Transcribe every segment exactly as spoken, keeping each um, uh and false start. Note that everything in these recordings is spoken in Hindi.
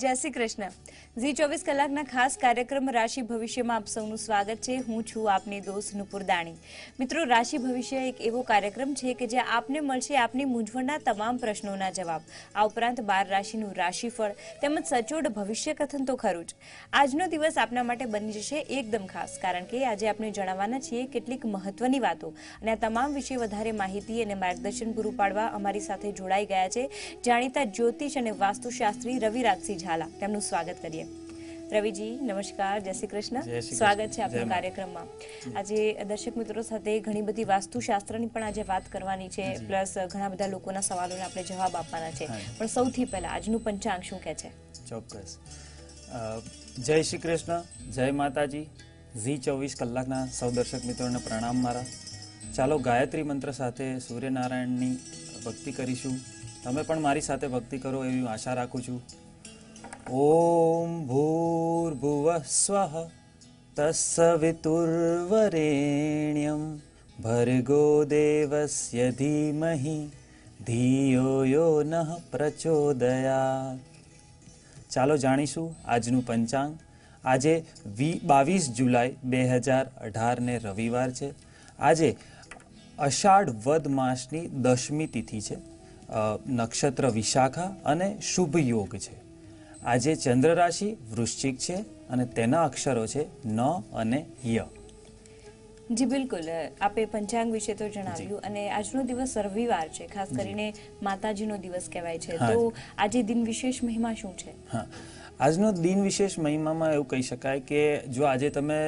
जय श्री कृष्ण। जी चौबीस कलाकना खास कार्यक्रम राशि भविष्य में आप सौनु स्वागत है। हूँ छू आपनी दोस्त नूपुरदाणी। मित्रों, राशि भविष्य एक एवो कार्यक्रम है कि जे आपने मळशे आपनी मूंझवणना तमाम प्रश्नोना जवाब, आ उपरांत बार राशिनु राशिफल तेमज सचोट भविष्य कथन तो खरू ज। आजनो दिवस आपना माटे बनी जशे एकदम खास, कारण के आज आपने जणाववाना छीए केटलीक महत्वनी वातो अने आ तमाम विषे वधारे माहिती अने मार्गदर्शन पूरुं पाडवा अमारी साथे जोड़ाई गया छे जाणीता ज्योतिष अने वास्तुशास्त्री रवि राजसिंह झाला। तेमनुं स्वागत करीए। रवि जी नमस्कार, जय श्री कृष्ण, स्वागत है आपका कार्यक्रम में। आज दर्शक मित्रों साथे घणी बधी वास्तुशास्त्रनी पण आज वात करवानी छे, प्लस घणा बधा लोकोना सवालोना आपणे जवाब आपवाना छे, पण सौथी पहिला आजनुं पंचांग शुं कहे छे? चौक्कस। जय श्री कृष्ण, जय माताजी। जी चौबीस कलाकना सौ दर्शक मित्रोने प्रणाम मारा। चालो गायत्री मंत्र साथे सूर्यनारायणनी भक्ति करीशुं। तमे पण मारी साथे भक्ति करो एवी आशा राखुं छुं। ओम भूर्भुवः स्वः तस्सवितुर्वरेण्यं भर्गो देवस्य धीमहि धियो यो नः प्रचोदयात्। चालो जाणीशुं आजनु पंचांग। आजे बावीस जुलाई बे हज़ार अठार ने रविवार छे। आजे आषाढ़ वद मासनी दशमी तिथि छे, नक्षत्र विशाखा अने शुभ योग छे। आजे चंद्र राशि वृश्चिक छे अने तेना अक्षरो छे न अने य। जी बिल्कुल, आपे पंचांग विषय तो जणाव्युं अने आजनो दिवस रविवार छे, खास करीने माताजीनो दिवस कहेवाय छे। तो आजे दिन विशेष महिमा शुं छे? हाँ, आजनो दिन विशेष महिमामां एवुं कही शकाय के जो आजे तमे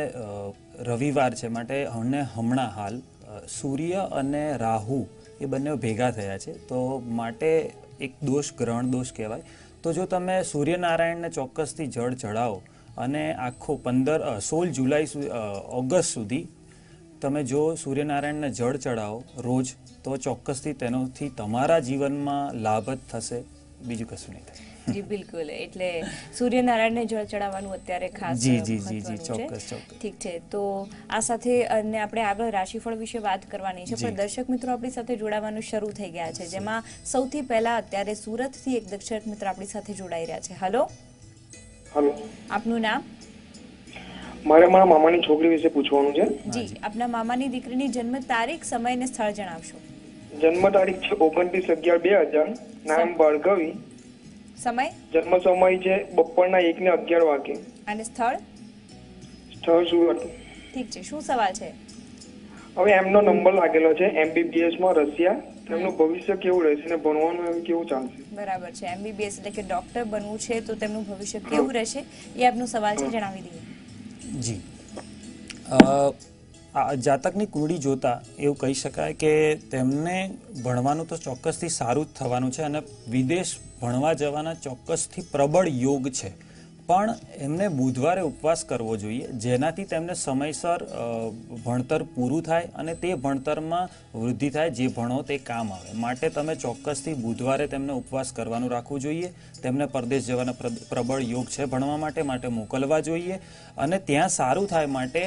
रविवार छे माटे हणे हमणां हाल सूर्य अने राहु ए बने भेगा थया छे, तो माटे एक दोष ग्रहण दोष कहेवाय। तो जो तमे सूर्यनारायण ने चौक्कस थी जल चढ़ाओ अने आखो पंदर सोल जुलाई सु, ऑगस्ट सुधी तमे जो सूर्यनारायण ने जल चढ़ाओ रोज, तो चौक्कस थी तेनो थी तमारा जीवन में लाभ थशे, बीजू कशुं नहीं थाय। जी बिल्कुल, एटले सूर्यनारायण ने जल चढ़ावानुं अत्यारे खास। जी जी जी जी चौक्कस चौक्कस। ठीक है, तो आ साथे अने आपणे आगळ राशिफळ विषे वात करवानी छे, पण दर्शक मित्रो आपणी साथे जोडावानुं शरू थई गया छे, जेमां सौथी पहेला अत्यारे सूरत थी एक दर्शक मित्र आपणी साथे जोडाई रह्या छे। हेलो हेलो, आपनुं नाम? मारे मारा मामानी छोकरी विषे पूछवानुं छे। जी, आपना मामानी दीकरीनी जन्म तारीख, समय अने स्थळ जणावशो? जन्म तारीख छे ઓગણત્રીસ અગિયાર બે હજાર, નામ બળગવી, समय जन्म समय जे बपरना एक ने अग्यार वाके अने स्थळ स्थळ सूरत। ठीक छे, શું સવાલ છે? હવે એમનો નંબર લાગેલો છે M B B S માં રશિયા, તેમનું ભવિષ્ય કેવું રહેશે ને ભણવાનું એમ કેવું ચાલશે? બરાબર છે, M B B S એટલે કે ડોક્ટર બનવું છે, તો તેમનું ભવિષ્ય કેવું રહેશે એ આપનો સવાલ છે, જણાવી દઈએ। જી, અ જાતકની કુંડળી જોતા એવું કહી શકાય કે તેમને ભણવાનું તો ચોક્કસથી સારું જ થવાનું છે અને વિદેશ ભણવા જવાના ચોક્કસથી પ્રબળ યોગ છે, પણ એમને બુધવારે ઉપવાસ કરવો જોઈએ, જેનાથી તેમને સમયસર ભણતર પૂરું થાય અને તે ભણતરમાં વૃદ્ધિ થાય, જે ભણો તે કામ આવે, માટે તમે ચોક્કસથી બુધવારે તેમને ઉપવાસ કરવાનું રાખવું જોઈએ। તેમને પરદેશ જવાના પ્રબળ યોગ છે, ભણવા માટે માટે મોકલવા જોઈએ અને ત્યાં સારું થાય માટે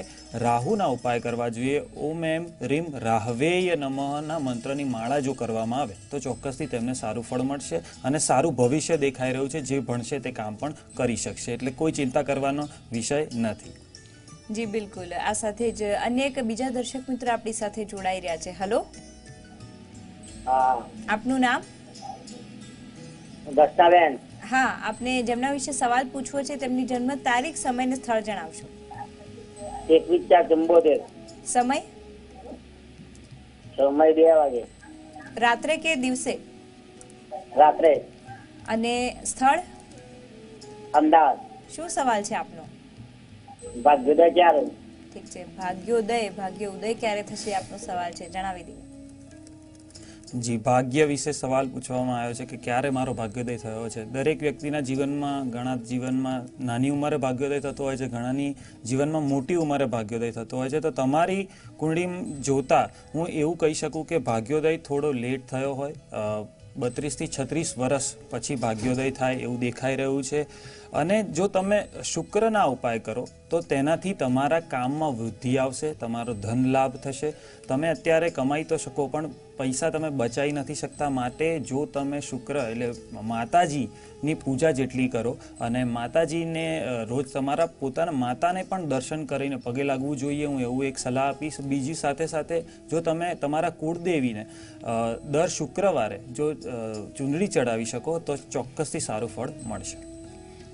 રાહુના ઉપાય કરવા જોઈએ। ઓમ એમ રીમ રાહવેય નમઃના મંત્રની માળા જો કરવામાં આવે તો ચોક્કસથી તેમને સારું ફળ મળશે અને સારું ભવિષ્ય દેખાઈ રહ્યું છે, જે ભણશે તે કામ પણ કરી શકશે, એટલે કોઈ ચિંતા કરવાનો વિષય નથી। જી બિલકુલ, આ સાથે જ અન્ય એક બીજા દર્શક મિત્ર આપણી સાથે જોડાઈ રહ્યા છે। હેલો, હા, આપનું નામ? દસ્તાવેન। હા, આપને જેમના વિશે સવાલ પૂછવો છે તેમની જન્મ તારીખ, સમય અને સ્થળ જણાવશો? એકવીસ ચાર ચુંબોતેર। સમય? સમય બે વાગે। રાત્રે કે દિવસે? રાત્રે। અને સ્થળ? અમદાવાદ। શું સવાલ છે આપનો? ભાગ્યોદય ક્યારે? ઠીક છે, ભાગ્યોદય ભાગ્યોદય ક્યારે થશે આપનો સવાલ છે, જણાવી દઈએ। જી, ભાગ્ય વિશે સવાલ પૂછવામાં આવ્યો છે કે ક્યારે મારો ભાગ્યોદય થયો છે। દરેક વ્યક્તિના જીવનમાં ઘણા જીવનમાં નાની ઉંમરે ભાગ્યોદય થતો હોય છે, ઘણાની જીવનમાં મોટી ઉંમરે ભાગ્યોદય થતો હોય છે, તો તમારી કુંડળી જોતા હું એવું કહી શકું કે ભાગ્યોદય થોડો લેટ થયો હોય, બત્રીસથી છત્રીસ વર્ષ પછી ભાગ્યોદય થાય એવું દેખાઈ રહ્યું છે। अने जो तमे शुक्रना उपाय करो तो तेनाथी तमारा काममां वृद्धि आवशे, तमारो धन लाभ थशे। तमे अत्यारे कमाई तो शको पण पैसा तमे बचाई नथी शकता, माटे जो तमे शुक्र एटले माताजीनी पूजा जेटली करो अने माताजीने रोज तमारा पोताना माताने पण दर्शन करीने पगे लागवू जोईए। हूँ एवुं एक सलाह आपीश। बीजी साथे साथे जो तमे तमारा कुळदेवीने दर शुक्रवारे जो चुंदड़ी चढ़ावी शको तो चोक्कसथी सारुं फळ मळशे।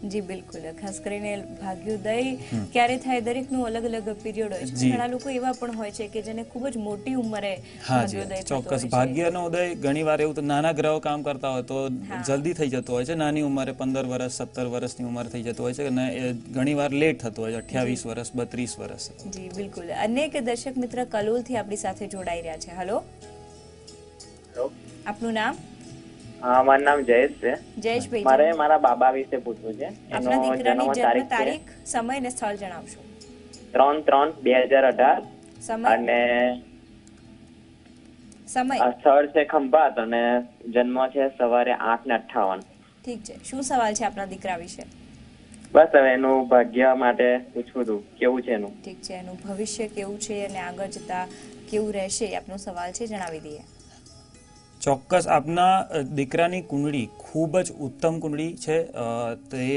जी बिल्कुल, खास करीने भाग्योदय क्यारे थाय दरेकनो अलग अलग पीरियड होय छे। घणा लोको एवा पण होय छे के जेने खूब ज मोटी उंमरे भाग्योदय थतो होय छे। चोक्कस भाग्यनो उदय घणीवार एवुं तो नाना ग्रहो काम करता होय तो जल्दी थई जतो होय छे। नानी उंमरे पंदर वर्ष सत्तर वर्षनी उंमर थई जतो होय छे अने घणीवार लेट थतो होय अठ्ठावीस वर्ष बत्रीस वर्ष। जी बिल्कुल। अनेक दर्शक मित्र कलोल थी आपणी साथे जोडाई रह्या छे। हेलो हेलो, आपनुं नाम? हाँ, मारू नाम जयेश है। जयेश भाई, मारे मारा बाबा विषे पूछवुं छे। आपना दीकरानी जन्म तारीख, समय ने स्थळ जणावशो? ત્રણ ત્રણ બે હજાર અઢાર समय અને समय સ્થળ છે ખંભાત અને જન્મ છે સવારે આઠ ને અઠ્ઠાવન। ઠીક છે, શું સવાલ છે આપના દીકરા વિશે? બસ હવે એનું ભાગ્ય માટે પૂછવું હતું, કેવું છે એનું? ઠીક છે, એનું ભવિષ્ય કેવું છે અને આગળ જતા કેવું રહેશે આપનો સવાલ છે, જણાવી દઈએ। चौक्कस आपना दीकरानी कुंडली खूब ज उत्तम कुंडली छे। ते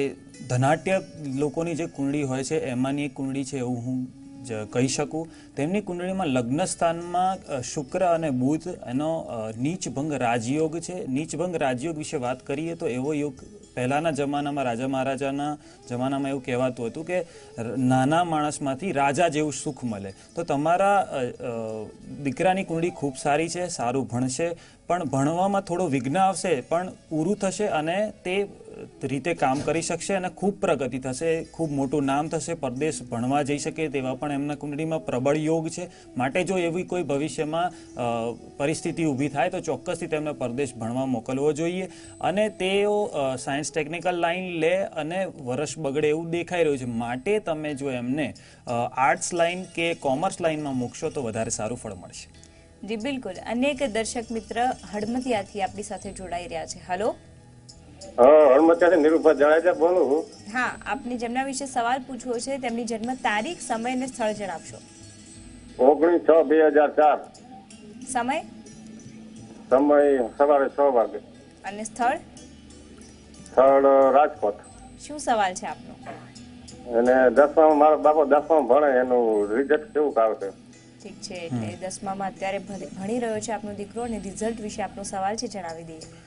धनाट्य लोकोनी जे कुंडली होय छे एमानी एक कुंडली छे एवुं हूँ कही शकूँ। तेमनी कुंडली में लग्न स्थान में शुक्र अने बुध एनो नीचभंग राजयोग छे। नीचभंग राजयोग विषे बात करिए तो एवो योग पहलाना जमानामां राजा महाराजाना जमानामां एवुं कहेवातुं हतुं के नाना माणसमांथी राजा जेवुं सुख मळे। तो तमारा दीकरानी कुंडली खूब सारी छे, सारूं भणशे पण भणवामां थोड़ो विघ्न आवशे पण पूरुं थशे अने ते रीते काम करी शकशे अने खूब प्रगति थशे, खूब मोटुं नाम थशे, परदेश भणवा जई शके तेवा पण एमना कुंडलीमां प्रबल योग छे। माटे जो एवी कोई भविष्यमां परिस्थिति ऊभी थाय तो चोक्कसथी तेमने परदेश भणवा मोकलवो जोईए अने तेओ सायंस टेक्निकल लाइन ले अने वर्ष बगड़े एवुं देखाई रह्युं छे। माटे तमे जो एमने आर्ट्स लाइन के कॉमर्स लाइनमां मूकशो तो वधारे सारुं फळ मळशे। जी बिल्कुल। अनेक दर्शक मित्र हड़मतिया थी आपनी साथे जोड़ाई रह्या छे। हेलो। हां, हड़मतिया से निरुपा जणाजा बोलू हूं। हां, आपने जमना विषय सवाल पूछो छे। તેમની જન્મ તારીખ, સમય અને સ્થળ જણાવશો? ઓગણીસ છ બે હજાર ચાર। સમય? સમય સવારે છ વાગે। અને સ્થળ? સ્થળ રાજકોટ। શું સવાલ છે આપનો? અને દસમાં મારા બાપો દસમાં ભણે, એનું રિઝલ્ટ કેવું આવશે? ठीक छे, એટલે દસમાં માં અત્યારે ભણી રહ્યો છે આપનો દીકરો અને રિઝલ્ટ વિશે આપનો સવાલ છે, જણાવી દઈએ।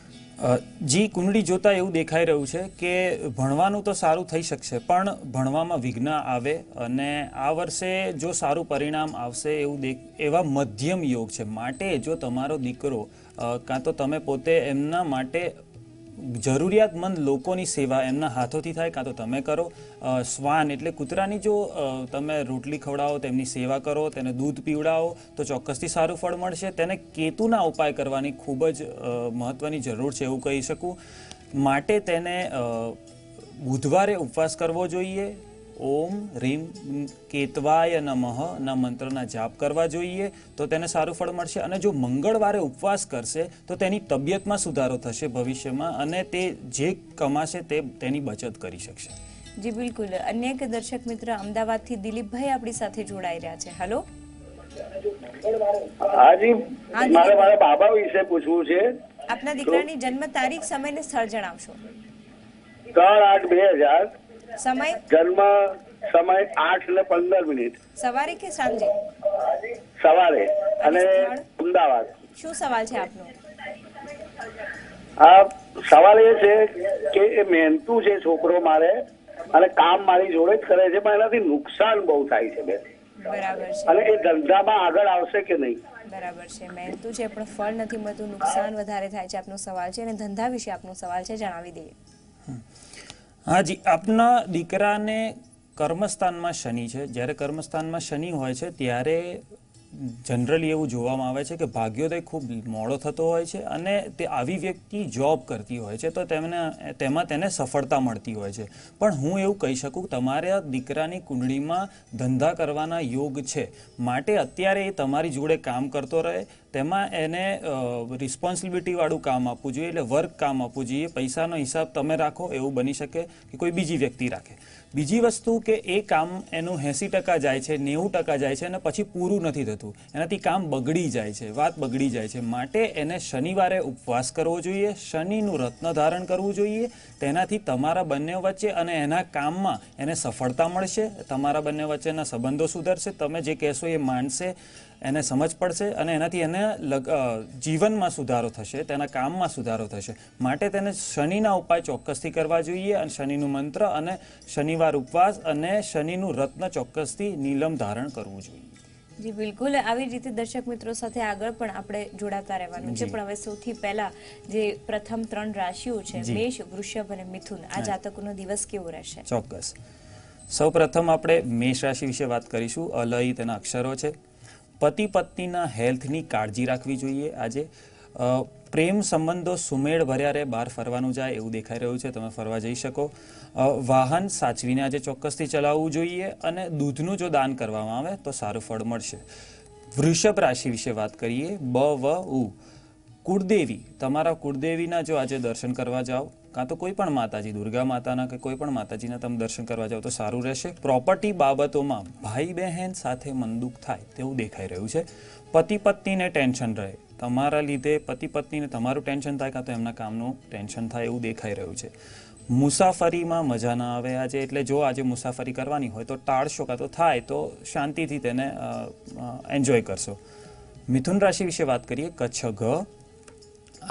जी कुंडली जोता एवं देखाई रह्युं छे के भणवानुं तो सारूं थई शकशे पण भणवामां विघ्न आवे अने आ वर्षे जो सारूं परिणाम आवशे एवुं देख एवा मध्यम योग छे। माटे जो तमारो दीकरो कां तो तमे पोते एमना माटे जरूरियातमंद लोकोनी सेवा एमना हाथोथी थाय कां तो तमे करो। श्वान एटले कूतरानी जो तमे रोटली खवड़ावो, तेमनी सेवा करो, तेने दूध पीवड़ावो तो चोक्कसथी सारुं फळ मळशे। तेने केतुना उपाय करवानी खूब ज महत्वनी जरूर छे एवुं कही शकूं। माटे तेने बुधवारे उपवास करवो जोईए, ओम ह्रीम केतवाय नमः ना मंत्रना जाप करवा जोईए तो तेने सारूं फळ मळशे। अने जो मंगळवारे उपवास करशे तो तेनी तबियतमां सुधारो थशे भविष्यमां अने ते जे कमाशे ते तेनी बचत करी शकशे। जी बिल्कुल। अनेक दर्शक मित्र अमदावादथी दिलीपभाई आपणी साथे जोडाई रह्या छे। हेलो। हां जी, मारे मारे बाबा विषे पूछवुं छे। आपना दीकरानी जन्म तारीख, समय ने स्थळ जणावशो? ચાર આઠ બે હજાર। समय? जन्म समय આઠ ને પંદર મિનિટ। सवारे के सांजे? सवारे अने अमदावाद। શું સવાલ છે આપનો? આ સવાલ એ છે કે એ મહેનતુ છે છોકરો મારે અને કામ મારી જોડે જ કરે છે પણ એનાથી નુકસાન બહુ થાય છે બે। બરાબર છે, અને એ ધંધામાં આગળ આવશે કે નહીં? બરાબર છે, મહેનતુ છે પણ ફળ નથી મળતું, નુકસાન વધારે થાય છે આપનો સવાલ છે અને ધંધા વિશે આપનો સવાલ છે, જણાવી દઈએ। हाँ जी, अपना दीकरा ने कर्मस्थान में शनि है। जयरे कर्मस्थान में शनि हो त्यारे जनरली एवं જોવામાં આવે છે કે ભાગ્યોદય ખૂબ મોડો થતો હોય છે અને તે આવી વ્યક્તિ જોબ કરતી હોય છે તો તેમને તેમાં તેને સફળતા મળતી હોય છે પણ હું એવું કહી શકું તમારે આ દીકરાની કુંડળીમાં ધંધા કરવાના યોગ છે માટે અત્યારે એ તમારી જોડે કામ કરતો રહે તેમાં એને રિસ્પોન્સિબિલિટી વાળું કામ આપવું જોઈએ એટલે વર્ક કામ આપવું જોઈએ પૈસાનો હિસાબ તમે રાખો એવું બની શકે કે કોઈ બીજી વ્યક્તિ રાખે બીજી વસ્તુ કે એ કામ એનું એંસી ટકા જાય છે નેવું ટકા જાય છે અને પછી પૂરું નથી થતું એનાથી કામ બગડી જાય છે વાત બગડી જાય છે માટે એને શનિવારે ઉપવાસ કરવો જોઈએ શનિનું રત્ન ધારણ કરવું જોઈએ તેનાથી તમારા બંને વચ્ચે અને એના કામમાં એને સફળતા મળશે તમારા બંને વચ્ચેના સંબંધો સુધરશે તમે જે કહેશો એ માનશે એને સમજ પડશે અને એનાથી એને જીવનમાં સુધારો થશે તેના કામમાં સુધારો થશે માટે તેને શનિના ઉપાય ચોક્કસથી કરવા જોઈએ અને શનિનું મંત્ર અને શનિ उपवास अने शनिनु रत्न चौक्कसथी नीलम धारण करवू जोईए। जी बिल्कुल आवी रीते दर्शक मित्रों साथे आगळ पण आपणे जोडाता रहेवानुं छे पण हवे सौथी पहेला जे प्रथम त्रण राशिओ छे मेष वृषभ अने मिथुन आ जातकोनो दिवस केवो रहेशे चौक्कस। सौ प्रथम आपणे मेष राशि विशे वात करीशुं अलई तेना अक्षरो छे पति पत्नीना हेल्थनी काळजी राखवी जोईए आजे प्रेम संबंधों सुमेड़ भर्या रहे बहार फरवानुं जाए एवुं देखाई रह्युं छे तमे फरवा जई शको वाहन साचवीने आजे चोक्कसथी चलाववुं जोईए अने दूधनुं जो दान करवामां आवे तो सारुं फळ मळशे। वृषभ राशि विशे वात करीए ब व उ कुलदेवी तमारा कुलदेवीना जो आजे दर्शन करवा जाओ कां तो कोई पण माताजी दुर्गा माताना के कोई पण माताजीना तमे दर्शन करवा जाओ तो सारुं रहेशे। प्रोपर्टी बाबतोमां भाई बहन साथे मनदुख थाय तेवुं देखाई रह्युं छे पति पत्नीने टेन्शन रहे तमारा लीधे पति पत्नी ने तमारू टेन्शन थाय का तो एमना कामनो टेन्शन थाय एवुं देखाई रह्युं छे। मुसाफरी में मजा न आवे आज एटले जो आज मुसाफरी करवानी होय तो टाळशो का तो थाय तो शांतिथी तेने एन्जॉय करशो। मिथुन राशि विशे वात करीए कच्छ ग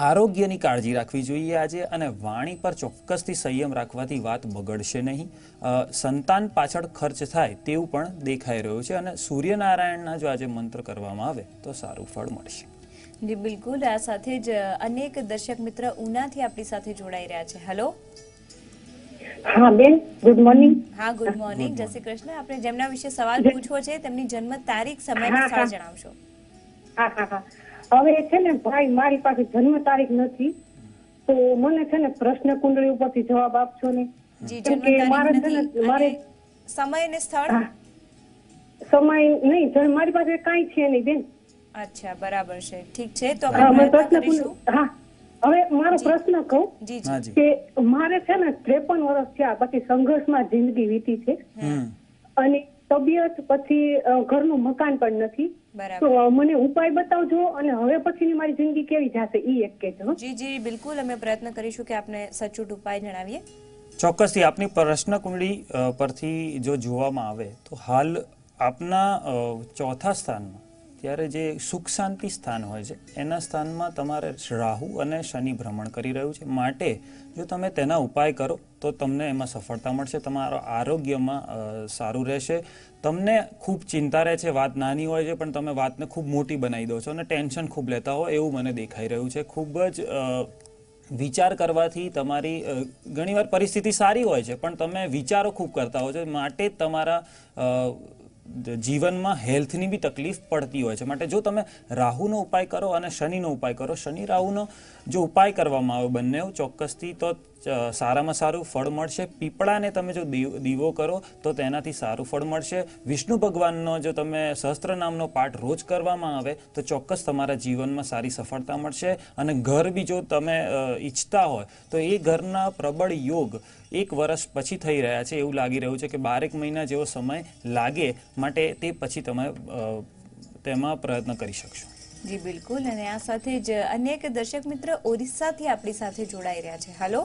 आरोग्यनी काळजी राखवी जोईए आजे अने वाणी पर चोक्कसथी संयम राखवाथी वात बगड़शे नहीं संतान पाछळ खर्च थाय तेवुं पण देखाई रह्युं छे अने सूर्यनारायणना जो आज मंत्र करवामां आवे तो सारुं फळ मळशे। जी बिल्कुल आ साथे ज अनेक दर्शक मित्र ऊना थी आपनी साथे जोड़ाई रहा छे। हेलो हाँ बेन गुड मॉर्निंग। हाँ गुड मॉर्निंग जय श्री कृष्ण। आपने जेमना विषय सवाल पूछो छे तेमनी जन्म तारीख समय ने साथ जणावशो। हाँ हाँ हाँ हवे छे ने भाई मारी पासे जन्म तारीख नथी तो मने छे ने प्रश्न कुंडली उपरथी जवाब आपशो ने। जी जन्म तारीख नथी मारे समय ने स्थळ समय नहीं जण मारी पासे काई छे नहीं बेन। अच्छा बराबर छे ठीक छे तो आपण प्रश्न हां હવે મારો પ્રશ્ન કહું જી જી કે મારે છે ને ત્રેપન વર્ષ થયા પછી સંઘર્ષમાં જિંદગી વીતી છે અને તબિયત પછી ઘરનું મકાન પણ નથી તો મને ઉપાય બતાવજો અને હવે પછીની મારી જિંદગી કેવી જશે ઈ એક કહેજો। જી જી બિલકુલ અમે પ્રયત્ન કરીશું કે આપને સચોટ ઉપાય જણાવીએ ચોક્કસથી આપની પ્રશ્ન કુંડળી પરથી જો જોવામાં આવે તો હાલ આપના ચોથા સ્થાનમાં त्यारे जे सुख शांति स्थान होय छे एना स्थान में तमारे राहु अने शनि भ्रमण करी रह्युं छे माटे जो तमे तेना उपाय करो तो तमने एमां सफलता मळशे तमारा आरोग्यमां सारुं रहेशे। तमने खूब चिंता रहे छे वात नानी होय छे पण तमे वातने खूब मोटी बनावी दो छो अने टेन्शन खूब लेता हो एवुं मने देखाई रह्युं छे। खूब ज विचार करवाथी तमारी घणीवार परिस्थिति सारी होय छे पण तमे विचारो खूब करता हो छो माटे तमारा जीवन में हेल्थनी भी तकलीफ पड़ती होय छे माटे जो तमे राहुनो उपाय करो अने शनिनो उपाय करो शनि राहुनो जो उपाय करवामां आवे बन्ने चोक्कसथी तो सारामां सारुं फळ मळशे। पीपळाने तमे जो दीवो करो तो तेनाथी सारुं फळ मळशे। विष्णु भगवाननो जो तमे सहस्त्रनामनो पाठ रोज करवामां आवे तो चोक्कस तमारा जीवनमां सारी सफलता मळशे अने घर भी जो तमे इच्छता होय तो ए घरना प्रबळ योग एक वर्ष पछी थई रह्या छे एवुं लागी रह्युं छे कि बारेक महीना जेवो समय लागे माटे ते पछी तमे तेमां प्रयत्न करी शकशो। जी बिल्कुल अने आ साथे ज अनेक दर्शक मित्र ओरिस्साथी आपणी साथे जोडाई रह्या छे। हेलो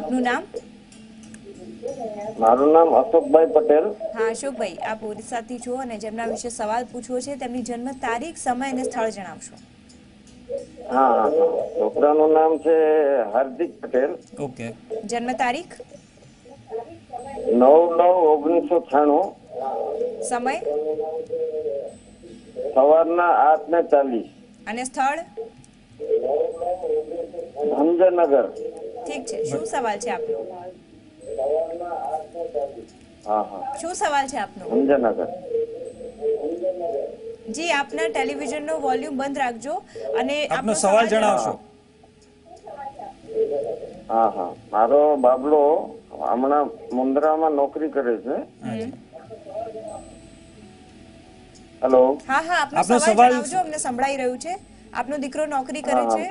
आपनु नाम? मारू नाम अशोक भाई पटेल। हाँ अशोक भाई आप ओरिस्सा थी छो अने जेमना विशे सवाल पूछवो छे तेमनी जन्म तारीख समय अने स्थळ जणावशो। हाँ छोकरानुं नाम छे हार्दिक पटेल। ओके जन्म तारीख नौ नौ ओगनीस सौ छाणु समय સવારના આઠ ને ચાલીસ અને સ્થળ હંજનગર। ઠીક છે શું સવાલ છે આપનો? સવારના આઠ ને ચાલીસ હા હા શું સવાલ છે આપનો? હંજનગર જી આપના ટેલિવિઝનનો વોલ્યુમ બંધ રાખજો અને આપનો સવાલ જણાવશો. હા હા મારો બાબલો હમણાં મુંદ્રામાં નોકરી કરે છે. હેલો હા હા આપનો સવાલ જણાવજો, અમને સંભળાઈ રહ્યું છે. આપનો દીકરો નોકરી કરે છે,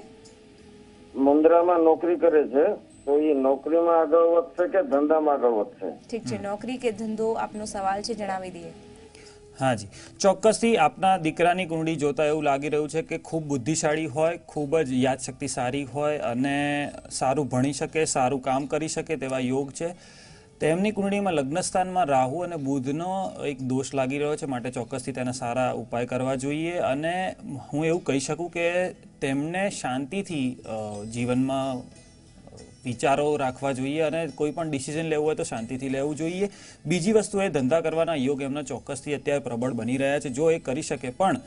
મુંદ્રામાં નોકરી કરે છે, તો એ નોકરીમાં આગળ વધશે કે ધંધામાં આગળ વધશે? ઠીક છે, નોકરી કે ધંધો આપનો સવાલ છે, જણાવી દઈએ. हाँ जी चौक्कसथी आपना दीकरानी कुंडली जोता एवुं लागी रह्युं छे के खूब बुद्धिशाळी होय, खूब ज यादशक्ति सारी होय अने सारूं भणी शके, सारूं काम करी शके तेवा योग छे. तेमनी कुंडलीमां लग्नस्थानमां राहु अने बुधनो एक दोष लागी रह्यो छे, माटे चौक्कसथी तेना सारा उपाय करवा जोईए अने हूँ एवुं कही शकूं के तेमने शांतिथी जीवनमां विचारों राखवा जोईए अने कोई पण डिसिजन लेवुं होय तो शांतिथी लेवुं जोईए. बीजी वस्तु ए धंधा करवाना योग एमना चोक्कसथी अत्यारे प्रबळ बनी रह्या छे, जो ए करी शके. पण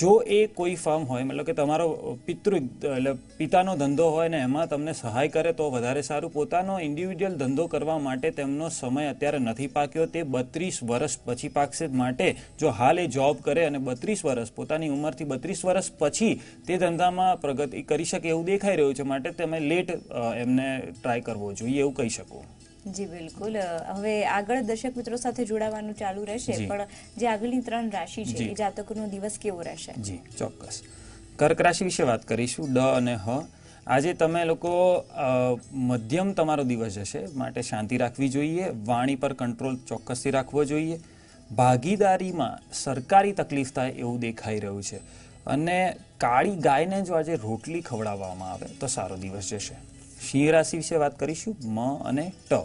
जो ए कोई फर्म होय मतलब के तमारो पितृ एटले पितानो धंधो होय ने एमां तमने सहाय करे तो वधारे सारूं. पोतानो इंडिविड्युअल धंधो करवा माटे तेमनो समय अत्यारे नथी पाक्यो, ते बत्रीस वर्ष पछी पाकशे. माटे जो हाल ए जॉब करे अने बत्रीस वर्ष पोतानी उमरथी बत्रीस वर्ष पछी ते धंधामां प्रगति करी शके एवुं देखाई रह्युं छे, माटे तमे लेट एमने ट्राय करवो जोईए एवुं कही शको. जी बिल्कुल. हवे आगळ दर्शक मित्रो साथे जोडावानुं चालू रहेशे, पण जे आगळनी त्रण राशि छे ए जातकनो दिवस केवो रहेशे? जी चोक्कस. कर्क राशि विषे वात करीशुं. ड अने ह आजे तमे लोको मध्यम तमारो दिवस हशे, माटे शांति राखवी जोईए. वाणी पर कंट्रोल चोक्कसथी राखवो जोईए. भागीदारीमां सरकारी तकलीफ थाय एवुं देखाई रह्युं छे अने काळी गायने जो आजे रोटली खवडाववामां आवे तो सारो दिवस जशे. सिंह राशि विषे वात करीशुं. म अने ट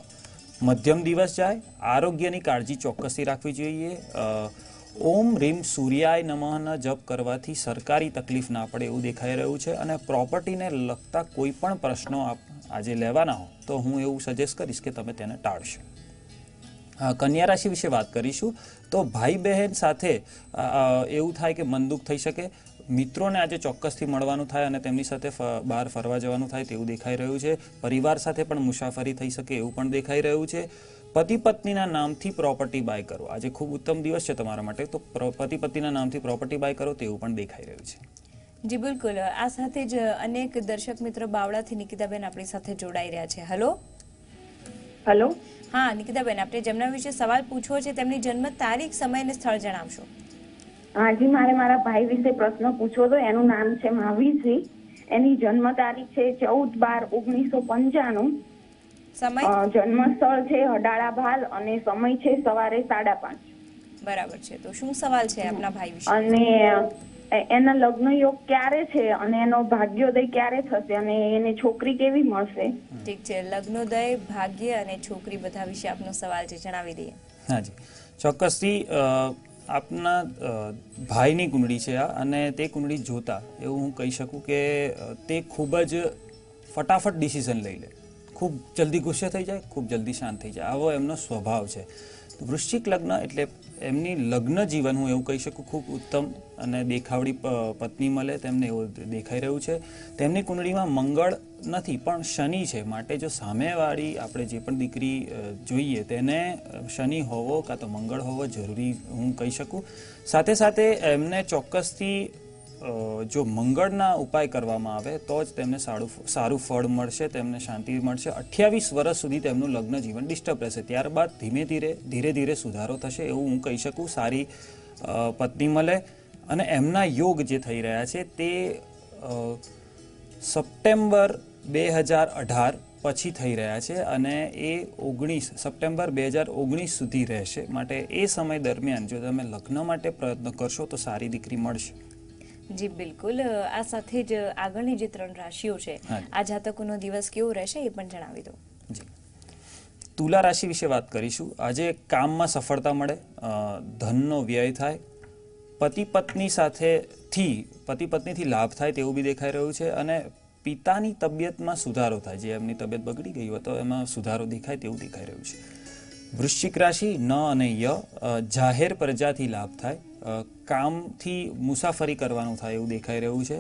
मध्यम दिवस जाए. आरोग्यनी काळजी चोक्कसथी राखवी जोईए. ओम रीम सूर्याय नमः जप करवाथी सरकारी तकलीफ ना पड़े एवुं देखाई रह्युं छे अने प्रोपर्टी ने लगता कोईपण प्रश्नो आप आजे लेवाना हो तो हूँ एवुं सजेस्ट करीश के तमे तेने टाळशो. कन्या राशि विषे बात करीशुं तो भाई बहन साथे एवुं थाय के मनदुख थई शके. मित्रों ने आज चौक्कसथी मळवानुं थाय अने तेमनी साथे बहार फरवा जवानुं थाय तेवुं देखाई रह्युं छे. परिवार साथे पण मुसाफरी थई शके एवुं पण देखाई रह्युं छे. पति पत्नीना नामथी प्रोपर्टी बाय करो, आज खूब उत्तम दिवस छे तमारा माटे, तो पति पत्नीना नामथी प्रोपर्टी बाय करो तेवुं पण देखाई रह्युं छे. जी बिल्कुल. आ साथे ज अनेक दर्शक मित्र बावळाथी निकिताबेन आपणी साथे जोडाई रह्या छे. हेलो हेलो हाँ निकिताबेन आपने जमना विषय सवाल पूछो छे, तेमनी जन्म तारीख समय अने स्थळ जणावशो? हाँ जी मारे मारा भाई विषे प्रश्न पूछो तो एनु नाम छे महावीरजी, एनी जन्म तारीख छे चौदह बार उन्नीस सौ पंचाणु, समय जन्म स्थळ छे हडाळा भाल अने समय छे सवारे साढ़े पांच. बराबर छे. तो शुं सवाल छे आपना भाई विषे अने एना लग्न योग क्यारे छे अने एनो भाग्योदय क्यारे थशे अने एने छोकरी केवी मळशे? ठीक छे. लग्नोदय, भाग्य अने छोकरी बधा विषे आपनो सवाल छे, जणावी दीजिए. हाँ जी चोक्कसथी आपना भाईनी कुंडली छे आ अने ते कुंडली जोता एवुं हूँ कही शकूँ के ते खूब ज फटाफट डिसिजन लई ले, खूब जल्दी गुस्से थई जाए, खूब जल्दी शांत थई जाए, आवो एमनो स्वभाव छे. तो वृश्चिक लग्न एटले एमनी लग्न जीवन हूँ एवं कही सकूँ खूब उत्तम अने देखावड़ी पत्नी मळे तेमने एवं देखाई रह्युं छे. तेमनी कुंडलीमां मंगळ नथी पण शनि छे, माटे जो सामेवाळी आपणे जे पण दीकरी जोईए तेने शनि होवो का तो मंगळ होवो जरूरी हूँ कही सकूँ. साथे साथे एमने चोक्कसथी जो मंगळना उपाय करवामां आवे तो ज तेमने सारू सारू फळ मळशे, तेमने शांति मळशे. अठावीस वर्ष सुधी तेमनुं लग्न जीवन डिस्टर्ब रहेशे, त्यारबाद धीमे धीरे धीरे धीरे सुधारो थशे एवुं हूँ कही सकूँ. सारी पत्नी मळे अने एमना योग जे थई रह्या छे ते सप्टेम्बर बे हज़ार अठार पछी थई रह्या छे अने ए ओगणीस सप्टेम्बर बे हज़ार ओगणीस सुधी रहेशे, माटे ए समय दरमियान जो तमे लग्न माटे प्रयत्न करशो तो सारी दीकरी मळशे. जी बिल्कुल. आ साथे ज आगळनी जे त्रण राशिओ छे आ जातकोनो दिवस केवो रहेशे ए पण जणावी दो. जी तुला राशि विषे वात करीशुं. आजे काममां सफळता मळे, धननो व्यय थाय, पति पत्नी साथे थी पति पत्नी थी लाभ थाय तेवुं बी देखाई रह्युं छे अने पितानी तबियतमां सुधारो थाय, जे एमनी तबियत बगड़ी गई होय तो एमां सुधारो देखाय तेवुं देखाई रह्युं छे. वृश्चिक राशि न अने य जाहेर प्रजाथी लाभ थाय, काम थी मुसाफरी करवानुं थाय एवुं देखाई रह्युं छे.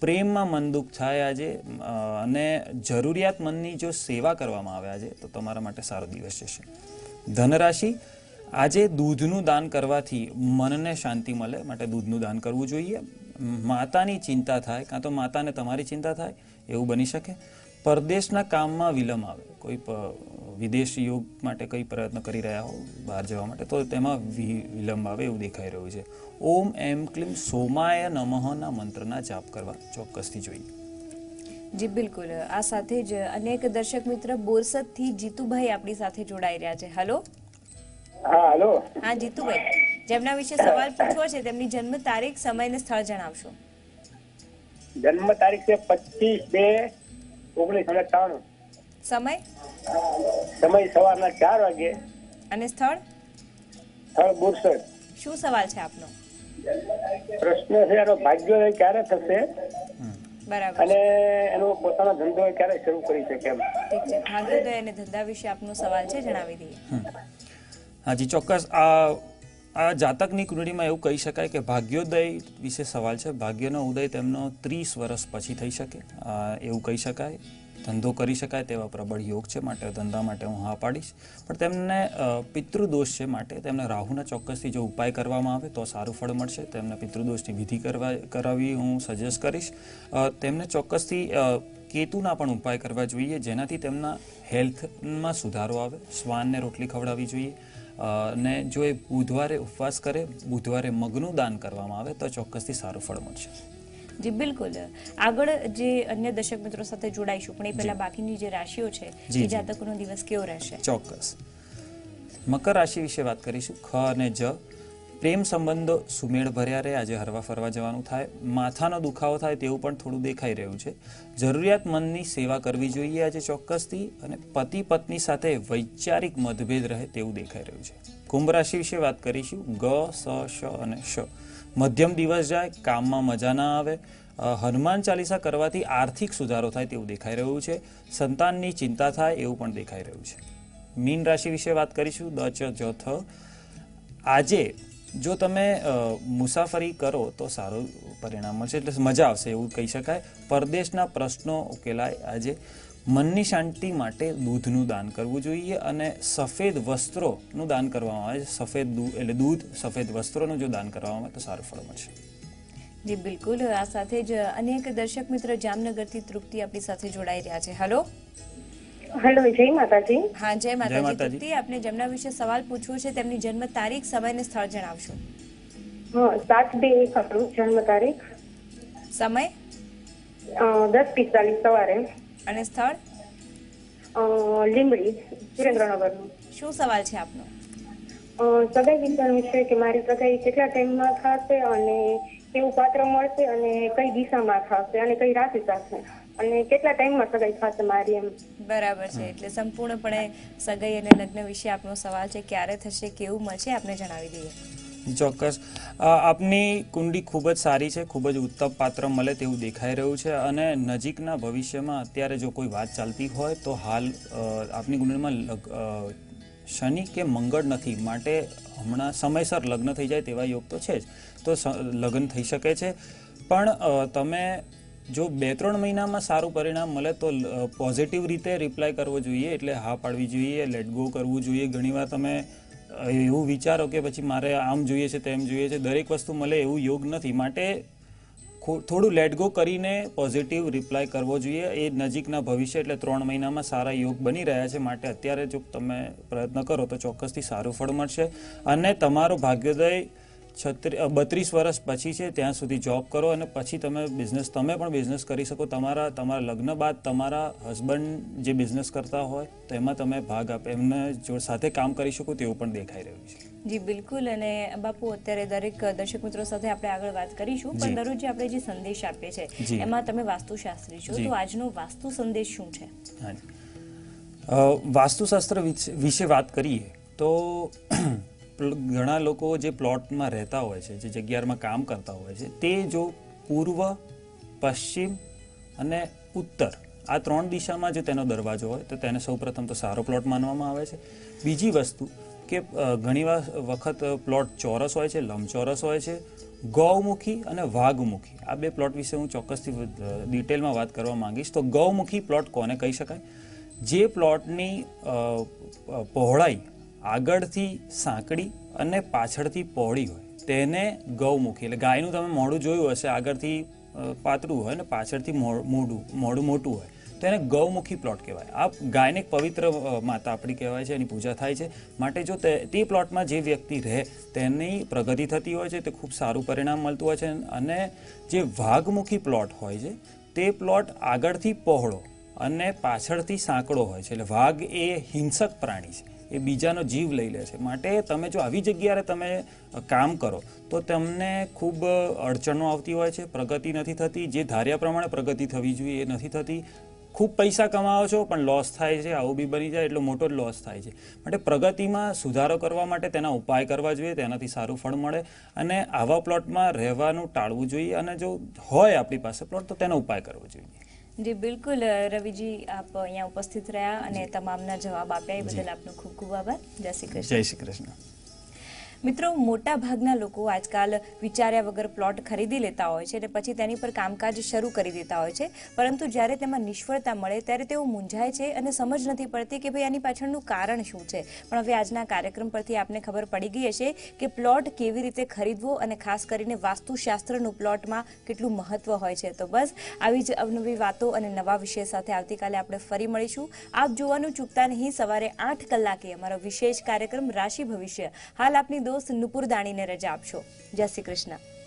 प्रेम में मनदुख थाय आजे अने जरूरियातमंदनी जो सेवा करवामां आवे आजे तो तमारा माटे सारो दिवस जशे. धन राशि आजे दूधनु दान करवाथी मनने शांति मळे माटे दूधनु दान करवू जोईए। मातानी चिंता थाय कां तो माताने तमारी चिंता थाय एवुं बनी शके। परदेशना काममां विलंब आवे, कोई विदेशी योग माटे कई प्रयत्न करी रह्या हो बहार जवा माटे तो तेमां विलंब आवे एवुं देखाई रह्युं छे। ओम एम क्लीम सोमाय नमःना मंत्रना जाप करवा चोक्कसथी जोईए। जी बिल्कुल। आ साथे ज अनेक दर्शक मित्र बोरसदथी जीतूभाई आपणी साथे जोडाई रह्या छे। हेलो। हाँ हेलो। हाँ जीतूभाई, जेमना विषे सवाल पूछवा छे तेमनी जन्म तारीख, समय ने स्थळ जणावशो। जन्म तारीख छे पच्चीस बे ओगणीस सौ ત્રાણું। समय समय સવારના ચાર વાગે અને સ્થળ સ્થળ બોરસદ। શું સવાલ છે આપનો? પ્રશ્ન છે આનો ભાગ્યોદય ક્યારે થશે બરાબર અને એનો પોતાનો ધંધો ક્યારે શરૂ કરી શકે એમ? ઠીક છે, ભાગ્યોદય અને ધંધા વિશે આપનો સવાલ છે, જણાવી દઈએ। हाँ जी चौक्कस। आ, आ जातकनी कुंडली में एवं कही शकाय के भाग्योदय विषे सवाल छे। भाग्यनो उदय तेमनो तीस वर्ष पछी थई शके एवं कही शकाय। धंधो करी शकाय तेवा प्रबल योग छे माटे धंधा माटे हूँ हाँ पाड़ीश। पण तेमने पितृदोष छे माटे तेमने राहुना चोक्कसथी जो उपाय करवामां आवे तो सारू फळ मळशे। तेमने पितृदोषनी विधि करवा करावी हूँ सजेस्ट करीश। तेमने चोक्कसथी केतुना पण उपाय करवा जोईए जेनाथी तेमना हेल्थमां सुधारो आवे। श्वानने रोटली खवडावी जोईए ने जो ए बुधवारे उपवास करे बुधवारे मगनु दान करवामां आवे तो चोक्कसथी सारू फळ मळशे। जी बिल्कुल। आगळ जे अन्य दर्शक मित्रो साथे जोडाईशुं पण ए पहेला बाकीनी जे राशिओ छे ए जातकोनो दिवस केवो रहेशे? चोक्कस। मकर राशि विषे वात करीशुं। ख अने ज। प्रेम संबंधो सुमेळ भर्या रहे, आज हरवा फरवा जवानुं थाय। माथानो दुखावो थाय तेवुं पण थोडुं देखाई रह्युं छे। जरूरियातमंदनी सेवा करवी जोईए आज चोक्कसथी। अने पति पत्नी साथे वैचारिक मतभेद रहे तेवुं देखाई रह्युं छे। कुंभ राशि विषे वात करीशुं। ग स श अने श। मध्यम दिवस जाय, काममां मजा न आवे। हनुमान चालीसा करवाथी आर्थिक सुधारो थाय तेवुं देखाई रह्युं छे। संताननी चिंता थाय एवुं पण देखाई रह्युं छे। मीन राशि विषे वात करीशुं। द च ज थ। आजे जो तमे मुसाफरी करो तो सारू परिणाम मळशे एटले मजा आवशे एवुं कही शकाय। परदेशना प्रश्नो उकेलाय आजे। मननी शांति माटे दूधनु दान करवू जोईए अने सफेद वस्त्रोनु दान करवामां आवे। सफेद दूध एटले दूध सफेद वस्त्रोनु जो दान करवामां आवे तो सारू फळ मळशे। जी बिल्कुल। आ साथे ज अनेक दर्शक मित्र जामनगरथी तृप्ति आपणी साथे जोडाई रह्या छे। हेलो। हेलो, जय माताजी। हाँ जय माताजी। तृप्ति, आपने जमना विषय सवाल पूछवो छे, तेमनी जन्म तारीख, समय ने स्थळ जणावशो? हां, सात बे जन्म तारीख, समय दस पैंतालीस सवारे અને સ્થળ લીંબડી, સુરેન્દ્રનગર નું। શું સવાલ છે આપનો? સગાઈ વિચારવું છે કે મારી સગાઈ કેટલા ટાઈમમાં થશે અને કેવું પાત્ર મળશે અને કઈ દિશામાં થશે અને કઈ રાશિ સાથે અને કેટલા ટાઈમમાં સગાઈ થશે મારી એમ? બરાબર છે, એટલે સંપૂર્ણપણે સગાઈ અને લગ્ન વિશે આપનો સવાલ છે। ક્યારે થશે, કેવું મળશે, આપને જણાવી દઈએ। ચોક્કસ। આપની કુંડલી ખૂબ જ સારી છે, ખૂબ જ ઉત્તમ પાત્ર મળે તેવું દેખાઈ રહ્યું છે અને નજીકના ભવિષ્યમાં અત્યારે જો કોઈ વાત ચાલતી હોય તો હાલ આપની કુંડળીમાં शनि के मंगल नहीं माटे हमणा समयसर लग्न थी जाए तेवा योग तो है तो लग्न थी सके। तमे जो बे त्रण महीना में सारू परिणाम मळे तो पॉजिटिव रीते रिप्लाय करवो जोईए, एटले हा पाडवी जोईए, लेट गो करवू जोईए। घणीवार तमे एवुं विचारो के पछी मारे आम जोईए छे तेम जोईए छे, दरेक वस्तु मळे एवुं योग नहीं माटे थोड़ू लेट गो करीने पॉजिटिव रिप्लाय करवो जोईए। ए नजीकना भविष्य एटले त्रण महीना में सारा योग बनी रह्या छे माटे अत्यारे जो तमे प्रयत्न करो तो चोक्कसथी सारू फळ मळशे। अने तमारो भाग्योदय बत्रीस वर्ष पछी है, त्यां सुधी जॉब करो अने पछी तमे बिजनेस तमे पण बिजनेस करी शको। तमारा तमारा लग्न बाद तमारा हस्बन्ड जे बिजनेस करता होय तेमां तमे भाग आप एमने जो साथे काम करी शको तेवुं पण देखाई रह्युं छे। जी बिल्कुल। अने बापू अत्यारे दरेक दर्शक मित्रों साथे आपणे आगळ वात करीशुं पण दररोज आपणे जे संदेश आपे छे एमां तमे वास्तुशास्त्री छो तो आजनो वास्तु संदेश शुं छे? हां जी, वास्तुशास्त्र विषे वात करीए तो घणा लोको जे प्लॉट में रहता होय छे, जे जग्या में काम करता होय छे ते जो पूर्व पश्चिम अने उत्तर आ त्रण दिशा में जो तेनो दरवाजो होय तो तेने सौ प्रथम तो सारो प्लॉट मानवामां आवे छे। बीजी वस्तु के घणी वखत प्लॉट चौरस होय छे, लंबचौरस होय छे। गौमुखी और वाघमुखी आ बे प्लॉट विषे हूँ चोक्कसथी डिटेल में बात करवा माँगीश। तो गौमुखी प्लॉट कोने कही शकाय? जे प्लॉटनी पहोळाई आगळथी सांकडी अने पाछळथी पહોळी होय तेने गौमुखी एटले गायनुं तमे मोढुं जोयुं हशे आगळथी पातळुं होय अने पाछळथी मोढुं मोढुं मोटुं होय तो एने गौमुखी प्लॉट कहवाय। आप गाय ने पवित्र माता अपनी कहवाय छे, एनी पूजा थाय छे, माटे जो ते प्लॉट में जे व्यक्ति रहे तेनी प्रगति थती होय छे, ते खूब सारू परिणाम मळतुं होय छे। अने जे वाघमुखी प्लॉट होय छे ते प्लॉट आगळथी पहोळो अने पाछळथी सांकड़ो होय छे। एटले वाघ ए हिंसक प्राणी छे, ए बीजानो जीव लई ले छे, माटे तमे जो आवी जग्याए तमे काम करो तो तमने खूब अड़चणों आवती होय छे, प्रगति नथी थती, जे धार्या प्रमाणे प्रगति थवी जोईए ए नथी थती। खूब पैसा कमाओ छो पण लॉस थाय छे, आवुं बी बनी जाए एटलो मोटो लॉस थाय छे। माटे प्रगति में सुधारो करवा माटे तेना उपाय करवा जोईए, तेनाथी सारू फळ मळे अने आवा प्लॉट में रहेवानुं टाळवुं जोईए अने जो होय आपणी पासे प्लॉट तो तेनो उपाय करवो जोईए। जी बिल्कुल, रवि जी आप अहीं उपस्थित रह्या अने तमामना जवाब आप्या ए बदल आपनो खूब खूब आभार। जय श्री कृष्ण। जय श्री कृष्ण। मित्रों, मोटा भागना लोको आजकाल विचार्या वगर प्लॉट खरीदी लेता होय छे अने पछी तेनी पर कामकाज शरू करी देता होय छे, परंतु ज्यारे तेमां निष्फळता मळे त्यारे तेओ मूंझाय छे अने समज नथी पड़ती के भाई आनी पाछळनुं कारण शुं छे। पण हवे आजना कार्यक्रम परथी आपने खबर पड़ी गई हशे के प्लॉट केवी रीते खरीदवो अने खास करीने वास्तुशास्त्रनुं प्लॉटमां केटलुं महत्व होय छे। तो बस आवी ज अवनवी वातो अने नवा विषय साथे आवतीकाले आपणे फरी मळीशुं। आप जोवानुं चूकता नहीं, सवारे आठ कलाके अमारो विशेष कार्यक्रम राशि भविष्य। हाल आपनी दोस्त नुपुर दाणी ने रजा आपशो। जय श्री कृष्ण।